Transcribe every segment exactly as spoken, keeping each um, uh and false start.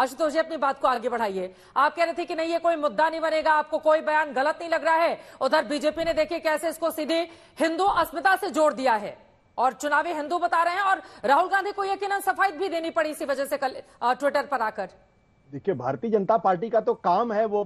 आशुतोषी, अपनी बात को आगे बढ़ाइए। आप कह रहे थे कि नहीं, ये कोई मुद्दा नहीं बनेगा, आपको कोई बयान गलत नहीं लग रहा है। उधर बीजेपी ने देखिए कैसे इसको सीधे हिंदू अस्मिता से जोड़ दिया है और चुनावी हिंदू बता रहे हैं, और राहुल गांधी को यकीनन सफाई भी देनी पड़ी इसी वजह से कल ट्विटर पर आकर। देखिए, भारतीय जनता पार्टी का तो काम है वो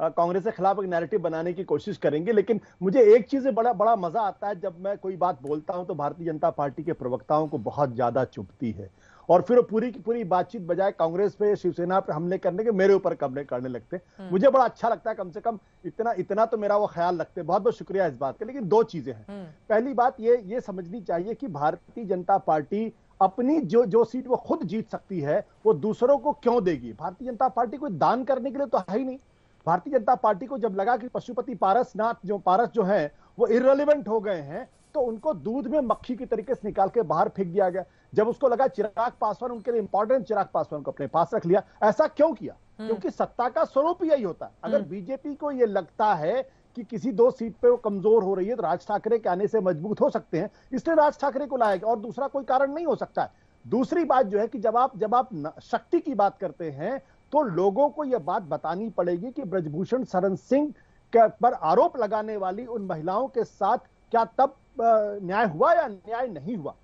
कांग्रेस के खिलाफ एक नैरेटिव बनाने की कोशिश करेंगे, लेकिन मुझे एक चीज बड़ा बड़ा मजा आता है, जब मैं कोई बात बोलता हूं तो भारतीय जनता पार्टी के प्रवक्ताओं को बहुत ज्यादा चुभती है और फिर वो पूरी की पूरी बातचीत बजाय कांग्रेस पे, शिवसेना पे हमले करने के मेरे ऊपर हमले करने लगते हैं। मुझे बड़ा अच्छा लगता है, कम से कम इतना इतना तो मेरा वो ख्याल रखते हैं। बहुत बहुत शुक्रिया इस बात का। लेकिन दो चीजें हैं। पहली बात ये ये समझनी चाहिए कि भारतीय जनता पार्टी अपनी जो जो सीट वो खुद जीत सकती है वो दूसरों को क्यों देगी। भारतीय जनता पार्टी कोई दान करने के लिए तो है ही नहीं। भारतीय जनता पार्टी को जब लगा कि पशुपति पारस नाथ जो पारस जो है वो इररिलेवेंट हो गए हैं तो उनको दूध में मक्खी की तरीके से निकाल के बाहर फेंक दिया गया। जब उसको लगा चिराग पासवान उनके लिए इंपॉर्टेंट, चिराग पासवान को अपने पास रख लिया। ऐसा क्यों किया? क्योंकि सत्ता का स्वरूप यही होता है। अगर बीजेपी को यह लगता है कि किसी दो सीट पे वो कमजोर हो रही है तो राज ठाकरे के आने से मजबूत हो सकते हैं, इसलिए राज ठाकरे को लाया गया और दूसरा कोई कारण नहीं हो सकता है। दूसरी बात जो है कि जब आप जब आप शक्ति की बात करते हैं तो लोगों को यह बात बतानी पड़ेगी कि बृजभूषण शरण सिंह पर आरोप लगाने वाली उन महिलाओं के साथ क्या तब न्याय हुआ या न्याय नहीं हुआ।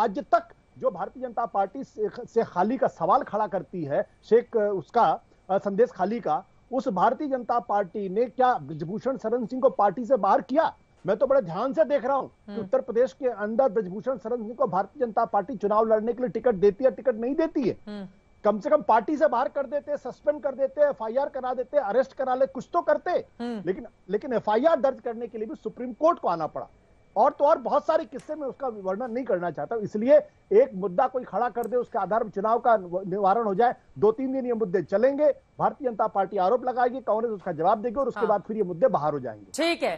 आज तक जो भारतीय जनता पार्टी से, से खाली का सवाल खड़ा करती है, शेख उसका संदेशखाली का, उस भारतीय जनता पार्टी ने क्या बृजभूषण शरण सिंह को पार्टी से बाहर किया? मैं तो बड़े ध्यान से देख रहा हूं कि उत्तर प्रदेश के अंदर बृजभूषण शरण सिंह को भारतीय जनता पार्टी चुनाव लड़ने के लिए टिकट देती है, टिकट नहीं देती है। कम से कम पार्टी से बाहर कर देते, सस्पेंड कर देते, एफ आई आर करा देते, अरेस्ट करा ले, कुछ तो करते। लेकिन लेकिन एफ आई आर दर्ज करने के लिए भी सुप्रीम कोर्ट को आना पड़ा। और तो और बहुत सारे किस्से में उसका वर्णन नहीं करना चाहता हूं। इसलिए एक मुद्दा कोई खड़ा कर दे, उसके आधार पर चुनाव का निवारण हो जाए। दो तीन दिन ये मुद्दे चलेंगे, भारतीय जनता पार्टी आरोप लगाएगी, कांग्रेस उसका जवाब देगी और उसके हाँ। बाद फिर ये मुद्दे बाहर हो जाएंगे। ठीक है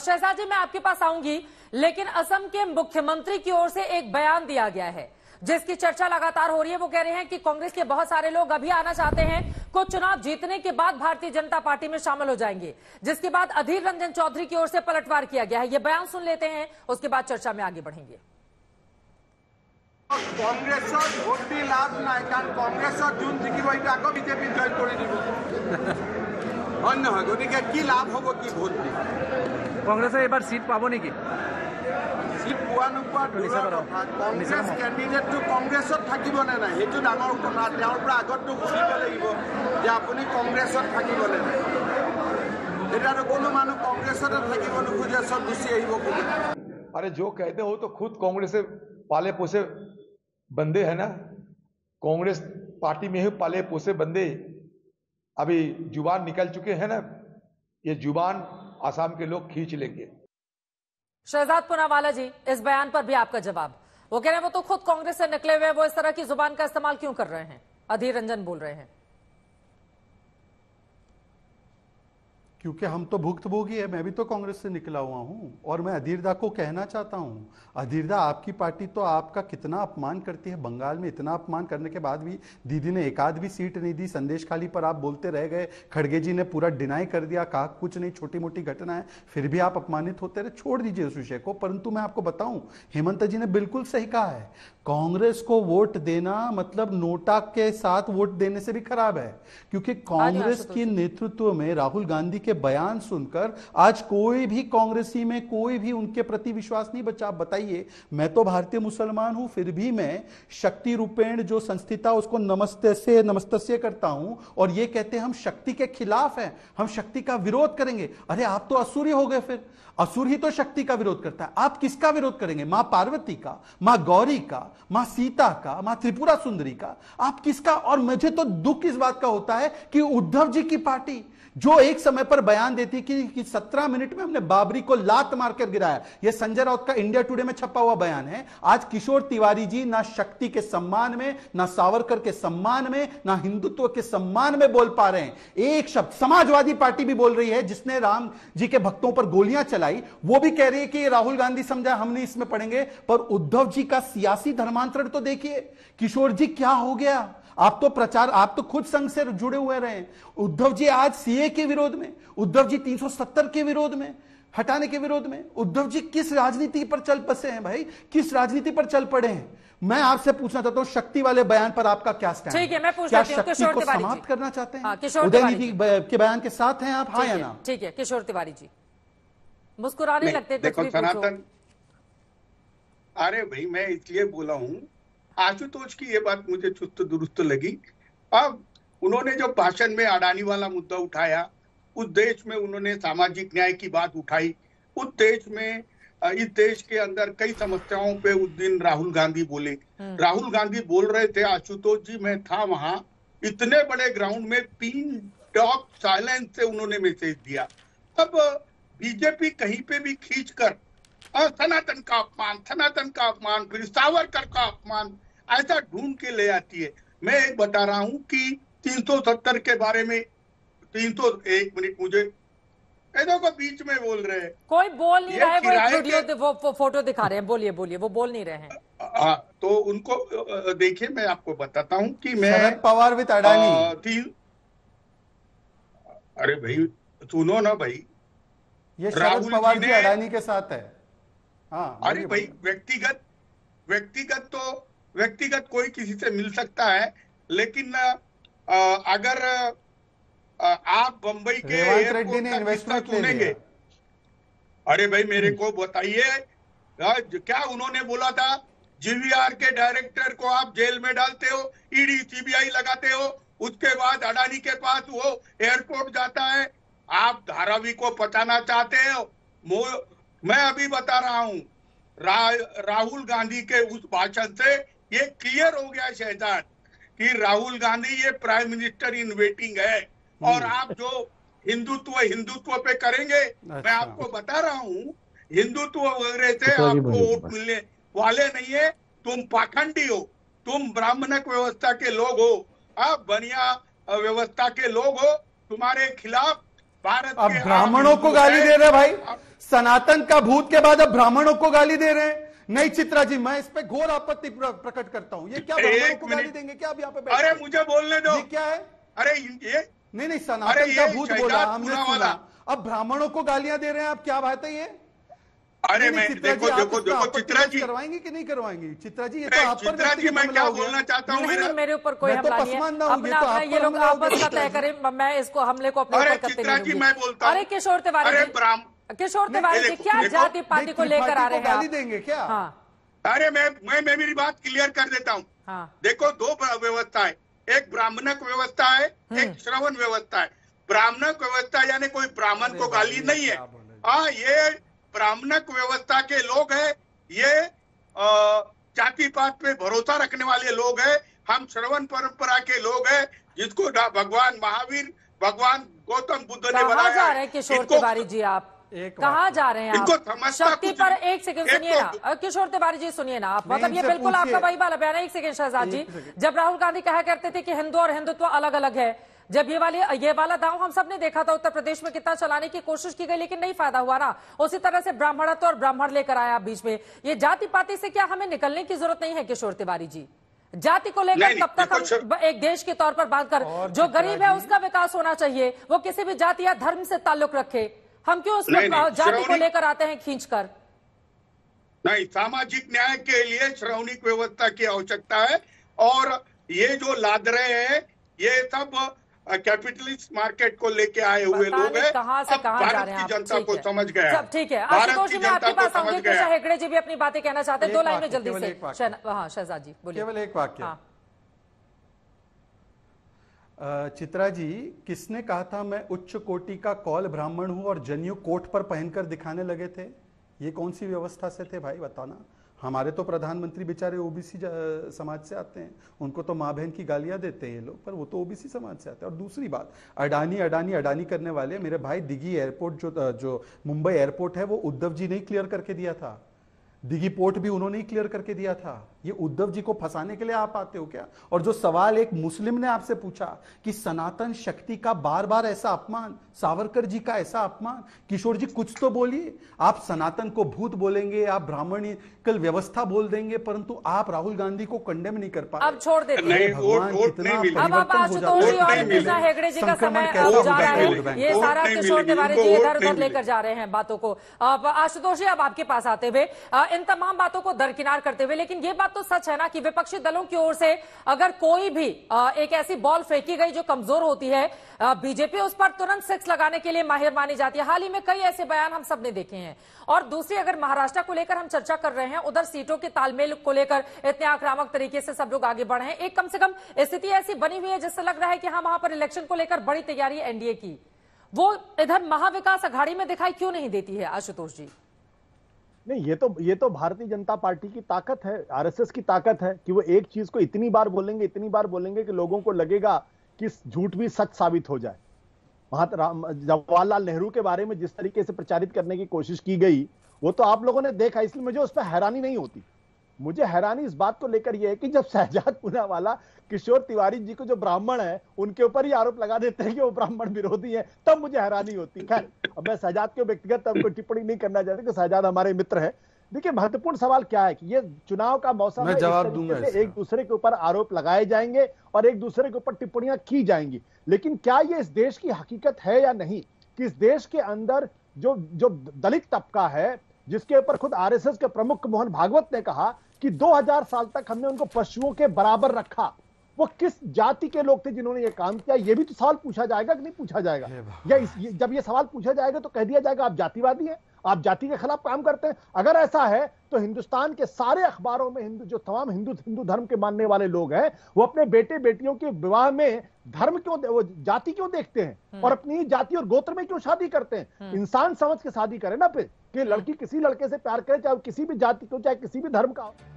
शहजाद जी, मैं आपके पास आऊंगी, लेकिन असम के मुख्यमंत्री की ओर से एक बयान दिया गया है जिसकी चर्चा लगातार हो रही है। वो कह रहे हैं कि कांग्रेस के बहुत सारे लोग अभी आना चाहते हैं, कुछ चुनाव जीतने के बाद भारतीय जनता पार्टी में शामिल हो जाएंगे, जिसके बाद अधीर रंजन चौधरी की ओर से पलटवार किया गया है। ये बयान सुन लेते हैं, उसके बाद चर्चा में आगे बढ़ेंगे। कांग्रेस भोट दी लाभ ना कारण कांग्रेस जोन जिकिब आको बीजेपी जॉइन कर दी गए कि लाभ हम कि भोट दी कांग्रेस एबार सीट पा निकी पुआ नोपा कांग्रेस कैंडिडेट तो कांग्रेस थकबने ना ये डांगर कथा आगत तो सुनबले अपनी कांग्रेस थकबले ना इतना कोनो मानु कांग्रेस थकब नुखोजे सब गुसि। अरे जो कहते हो तो खुद कांग्रेस से पाले पोसे बंदे हैं ना, कांग्रेस पार्टी में ही पाले पोसे बंदे अभी जुबान निकल चुके हैं ना, ये जुबान आसाम के लोग खींच लेंगे। शहजाद पुनावाला जी, इस बयान पर भी आपका जवाब। वो कह रहे हैं वो तो खुद कांग्रेस से निकले हुए हैं, वो इस तरह की जुबान का इस्तेमाल क्यों कर रहे हैं? अधीर रंजन बोल रहे हैं, क्योंकि हम तो भुक्तभोगी है। मैं भी तो कांग्रेस से निकला हुआ हूं और मैं अधीरदा को कहना चाहता हूं, अधीरदा आपकी पार्टी तो आपका कितना अपमान करती है। बंगाल में इतना अपमान करने के बाद भी दीदी ने एक आध भी सीट नहीं दी। संदेशखाली पर आप बोलते रह गए, खड़गे जी ने पूरा डिनाई कर दिया, कहा कुछ नहीं, छोटी मोटी घटना है, फिर भी आप अपमानित होते रहे। छोड़ दीजिए उस विषय को। परंतु मैं आपको बताऊं, हेमंत जी ने बिल्कुल सही कहा है, कांग्रेस को वोट देना मतलब नोटा के साथ वोट देने से भी खराब है, क्योंकि कांग्रेस के नेतृत्व में राहुल गांधी बयान सुनकर आज कोई भी कांग्रेसी में कोई भी उनके प्रति विश्वास नहीं बचा। बताइए, मैं तो भारतीय मुसलमान हूं, फिर भी मैं शक्ति रूपेण जो संस्थिता उसको नमस्ते से नमस्तस्य करता हूं और ये कहते हैं हम शक्ति के खिलाफ हैं, हम शक्ति का विरोध करेंगे। अरे आप तो असुरी हो गए, फिर असुर ही तो शक्ति का विरोध करता है। आप किसका विरोध करेंगे? मां पार्वती का, मां गौरी का, मां सीता का, मां त्रिपुरा सुंदरी का? आप किसका? और मुझे तो दुख इस बात का होता है कि उद्धव जी की पार्टी जो एक समय पर बयान देती कि, कि सत्रह मिनट में हमने बाबरी को लात मारकर गिराया, यह संजय राउत का इंडिया टुडे में छपा हुआ बयान है। आज किशोर तिवारी जी ना शक्ति के सम्मान में, ना सावरकर के सम्मान में, ना हिंदुत्व के सम्मान में बोल पा रहे हैं एक शब्द। समाजवादी पार्टी भी बोल रही है, जिसने राम जी के भक्तों पर गोलियां चलाई, वो भी कह रही है कि राहुल गांधी समझा हम नहीं इसमें पड़ेंगे। पर उद्धव जी का सियासी धर्मांतरण तो देखिए, किशोर जी क्या हो गया? आप तो प्रचार, आप तो खुद संघ से जुड़े हुए रहे हैं। उद्धव जी आज सीए के विरोध में, उद्धव जी तीन सौ सत्तर के विरोध में, हटाने के विरोध में, उद्धव जी किस राजनीति पर चल बसे हैं भाई? किस राजनीति पर चल पड़े हैं? मैं आपसे पूछना चाहता हूँ शक्ति वाले बयान पर आपका क्या स्टैंड है? मैं पूछ क्या शक्ति को समाप्त करना चाहते हैं? उदय निधि के बयान के साथ हैं आप? हाँ या ना? ठीक है किशोर तिवारी जी, मुस्कुराने लगते देखो सनातन। अरे भाई मैं इसलिए बोला हूँ, आशुतोष की ये बात मुझे चुस्त दुरुस्त लगी। अब उन्होंने जो भाषण में अडानी वाला मुद्दा उठाया, उस देश में उन्होंने सामाजिक न्याय की बात उठाई, उस देश में इस देश के अंदर कई समस्याओं पे उस दिन राहुल गांधी बोले। राहुल गांधी बोल रहे थे, आशुतोष जी मैं था वहां, इतने बड़े ग्राउंड में पिन ड्रॉप साइलेंस से उन्होंने मैसेज दिया। अब बीजेपी कहीं पे भी खींचकर सनातन का अपमान, सनातन का अपमान, फिर सावरकर का अपमान, ऐसा ढूंढ के ले आती है। मैं एक बता रहा हूँ कि तीन सौ सत्तर के बारे में तीन सौ एक मिनट मुझे को बीच में बोल रहे हैं, कोई बोल नहीं रहा है, वो, वो, वो फोटो दिखा रहे हैं। बोलिए बोलिए, वो बोल नहीं रहे हैं। आ, तो उनको देखिए मैं आपको बताता हूँ कि मैं शरद पवार विद अडानी। अरे भाई सुनो ना भाई, ये शरद पवार जी अडानी के साथ है। हाँ, अरे भाई व्यक्तिगत व्यक्तिगत तो व्यक्तिगत कोई किसी से मिल सकता है, लेकिन आ, अगर आ, आप बंबई के एयरपोर्ट सुनेंगे, अरे भाई मेरे को बताइए क्या उन्होंने बोला था? जीवीआर के डायरेक्टर को आप जेल में डालते हो, ईडी सीबीआई लगाते हो, उसके बाद अडानी के पास वो एयरपोर्ट जाता है। आप धारावी को पटाना चाहते हो। मैं अभी बता रहा हूँ रा, राहुल गांधी के उस भाषण से ये क्लियर हो गया शहजाद कि राहुल गांधी ये प्राइम मिनिस्टर इन वेटिंग है। और आप जो हिंदुत्व हिंदुत्व पे करेंगे, अच्छा। मैं आपको बता रहा हूँ हिंदुत्व वगैरह से आपको वोट मिलने वाले नहीं है। तुम पाखंडी हो, तुम ब्राह्मणक व्यवस्था के लोग हो, आप बनिया व्यवस्था के लोग हो, तुम्हारे खिलाफ भारत अब ब्राह्मणों को गाली दे रहे भाई, सनातन का भूत के बाद अब ब्राह्मणों को गाली दे रहे हैं। नहीं चित्रा जी, मैं इस पे घोर आपत्ति प्रकट करता हूँ। ये क्या ब्राह्मणों को गाली देंगे क्या? अब यहाँ पे अरे मुझे बोलने दो, ये क्या है? अरे ये नहीं नहीं सनातन का भूत बोला हमने, सुना, अब ब्राह्मणों को गालियां दे रहे हैं आप, क्या बात है ये? अरे मैं देखो देखो देखो चित्रा जी करवाएंगी कि नहीं करवाएंगी? चित्रा जी ये तो आप पर चित्रा जी मैं क्या बोलना चाहता हूँ, मेरे मेरे ऊपर कोई हमला नहीं है, ये लोग आपस का तय करें, मैं इसको हमले को अपने ऊपर करते नहीं। अरे किशोर तिवारी जी, किशोर तिवारी जी क्या जाति पार्टी को लेकर आ रहे हैं? गाली देंगे क्या? अरे मैं मैं मेरी बात क्लियर कर देता हूँ। देखो दो व्यवस्था है, एक ब्राह्मणक व्यवस्था है, एक श्रवण व्यवस्था है। ब्राह्मणक व्यवस्था यानी कोई ब्राह्मण को गाली नहीं है, हाँ ये ब्राह्मणक व्यवस्था के लोग हैं, ये जाति पात पे भरोसा रखने वाले लोग हैं, हम श्रवण परंपरा के लोग हैं, जिसको भगवान महावीर भगवान गौतम बुद्ध ने बनाया है। किशोर तिवारी जी आप कहाँ जा रहे हैं? आप शक्ति पर एक सेकंड सुनिए ना किशोर तिवारी जी, सुनिए ना आप, मतलब ये बिल्कुल आपका वही वाला बयान है। एक सेकंड शहजाद जी, जब राहुल गांधी कहा करते थे कि हिंदू और हिंदुत्व अलग अलग है, जब ये वाले ये वाला दांव हम सब ने देखा था उत्तर प्रदेश में, कितना चलाने की कोशिश की गई लेकिन नहीं फायदा हुआ ना। उसी तरह से ब्राह्मणत्व और ब्राह्मण लेकर आया बीच में। ये जाति पाति से क्या हमें निकलने की जरूरत नहीं है किशोर तिवारी जी? जाति को लेकर तब तक हम एक देश के तौर पर बात कर, जो गरीब है उसका विकास होना चाहिए, वो किसी भी जाति या धर्म से ताल्लुक रखे, हम क्यों उसमें जाति को लेकर आते हैं खींचकर? नहीं, सामाजिक न्याय के लिए श्रवणिक व्यवस्था की आवश्यकता है। और ये जो लाद रहे हैं ये सब कैपिटलिस्ट मार्केट को लेके आए हुए लोग हैं। कहां से कहां जा रहे हैं? भारत की जनता को समझ गया सब ठीक है। आशुतोष जी, मैं आपके पास आऊंगी, कुछ हेगड़े जी भी अपनी बातें कहना चाहते हैं, दो लाइन में जल्दी से। हाँ शहजाद जी बोलिए। केवल एक वाक्य चित्रा जी, किसने कहा था मैं उच्च कोटि का कौल ब्राह्मण हूं और जनेऊ कोट पर पहनकर दिखाने लगे थे? ये कौन सी व्यवस्था से थे भाई, बताना। हमारे तो प्रधानमंत्री बेचारे ओबीसी समाज से आते हैं, उनको तो माँ बहन की गालियां देते हैं ये लोग, पर वो तो ओबीसी समाज से आते हैं। और दूसरी बात, अडानी अडानी अडानी करने वाले मेरे भाई, दिघी एयरपोर्ट जो जो मुंबई एयरपोर्ट है वो उद्धव जी ने क्लियर करके दिया था, दिघी पोर्ट भी उन्होंने ही क्लियर करके दिया था। ये उद्धव जी को फंसाने के लिए आप आते हो क्या? और जो सवाल एक मुस्लिम ने आपसे पूछा कि सनातन शक्ति का बार बार ऐसा अपमान, सावरकर जी का ऐसा अपमान, किशोर जी कुछ तो बोलिए। आप सनातन को भूत बोलेंगे, आप ब्राह्मणिकल व्यवस्था बोल देंगे, परंतु आप राहुल गांधी को कंडेम नहीं कर पाए। अब छोड़ देते हैं भगवान, कितना संक्रमण कैसा, ये सारा किशोर तिवारी जी इधर उधर लेकर जा रहे हैं बातों को। आशुतोष जी अब आपके पास आते हुए इन तमाम बातों को दरकिनार करते हुए, लेकिन ये बात तो सच है ना कि विपक्षी दलों की ओर से अगर कोई भी एक ऐसी बॉल फेंकी गई जो कमजोर होती है, बीजेपी उस पर तुरंत सिक्स लगाने के लिए माहिर मानी जाती है। हाल ही में कई ऐसे बयान हम सबने देखे हैं। और दूसरी, अगर महाराष्ट्र को लेकर हम चर्चा कर रहे हैं, उधर सीटों के तालमेल को लेकर इतने आक्रामक तरीके से सब लोग आगे बढ़े हैं, एक कम से कम स्थिति ऐसी बनी हुई है जिससे लग रहा है कि हाँ, वहां पर इलेक्शन को लेकर बड़ी तैयारी एनडीए की, वो इधर महाविकास अघाड़ी में दिखाई क्यों नहीं देती है? आशुतोष जी, नहीं, ये तो ये तो भारतीय जनता पार्टी की ताकत है, आरएसएस की ताकत है कि वो एक चीज को इतनी बार बोलेंगे इतनी बार बोलेंगे कि लोगों को लगेगा कि झूठ भी सच साबित हो जाए। जवाहरलाल नेहरू के बारे में जिस तरीके से प्रचारित करने की कोशिश की गई वो तो आप लोगों ने देखा, इसलिए मुझे उस पर हैरानी नहीं होती। मुझे हैरानी इस बात को लेकर यह है कि जब शहजाद पुनावाला किशोर तिवारी जी को, जो ब्राह्मण है, उनके ऊपर ही आरोप लगा देते हैं कि वो ब्राह्मण विरोधी है, तब मुझे हैरानी होती है। खैर, अब मैं शहजाद के व्यक्तिगत तब कोई टिप्पणी नहीं करना चाहता कि शहजाद हमारे मित्र है। देखिए, महत्वपूर्ण सवाल क्या है कि ये चुनाव का मौसम है, जवाब दूंगा, एक दूसरे के ऊपर आरोप लगाए जाएंगे और एक दूसरे के ऊपर टिप्पणियां की जाएंगी, लेकिन क्या ये इस देश की हकीकत है या नहीं कि इस देश के अंदर जो जो दलित तबका है, जिसके ऊपर खुद आरएसएस के प्रमुख मोहन भागवत ने कहा कि दो हज़ार साल तक हमने उनको पशुओं के बराबर रखा, वो किस जाति के लोग थे जिन्होंने ये काम किया? ये भी तो सवाल पूछा जाएगा कि नहीं पूछा जाएगा? या इस, ये, जब ये सवाल पूछा जाएगा तो कह दिया जाएगा आप जातिवादी हैं, आप जाति के खिलाफ काम करते हैं। अगर ऐसा है तो हिंदुस्तान के सारे अखबारों में हिंदू, जो तमाम हिंदू हिंदू धर्म के मानने वाले लोग हैं, वो अपने बेटे बेटियों के विवाह में धर्म क्यों, वो जाति क्यों देखते हैं और अपनी जाति और गोत्र में क्यों शादी करते हैं? इंसान समझ के शादी करें ना, फिर कि लड़की किसी लड़के से प्यार करे, चाहे किसी भी जाति को, चाहे किसी भी धर्म का हो।